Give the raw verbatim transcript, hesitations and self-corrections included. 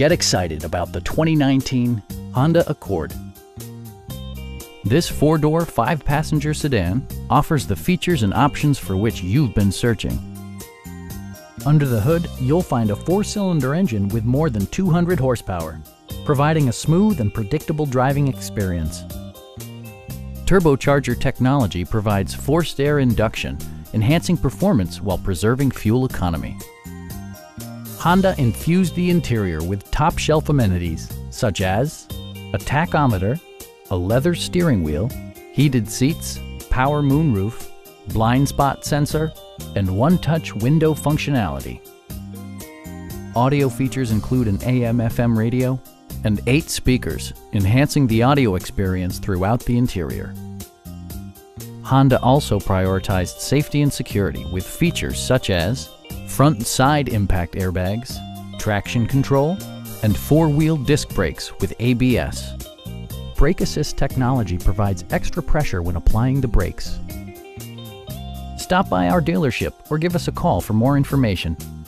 Get excited about the twenty nineteen Honda Accord. This four-door, five-passenger sedan offers the features and options for which you've been searching. Under the hood, you'll find a four-cylinder engine with more than two hundred horsepower, providing a smooth and predictable driving experience. Turbocharger technology provides forced air induction, enhancing performance while preserving fuel economy. Honda infused the interior with top-shelf amenities such as a tachometer, a leather steering wheel, heated seats, power moonroof, blind spot sensor, and one-touch window functionality. Audio features include an A M F M radio and eight speakers, enhancing the audio experience throughout the interior. Honda also prioritized safety and security with features such as front and side impact airbags, traction control, and four-wheel disc brakes with A B S. Brake assist technology provides extra pressure when applying the brakes. Stop by our dealership or give us a call for more information.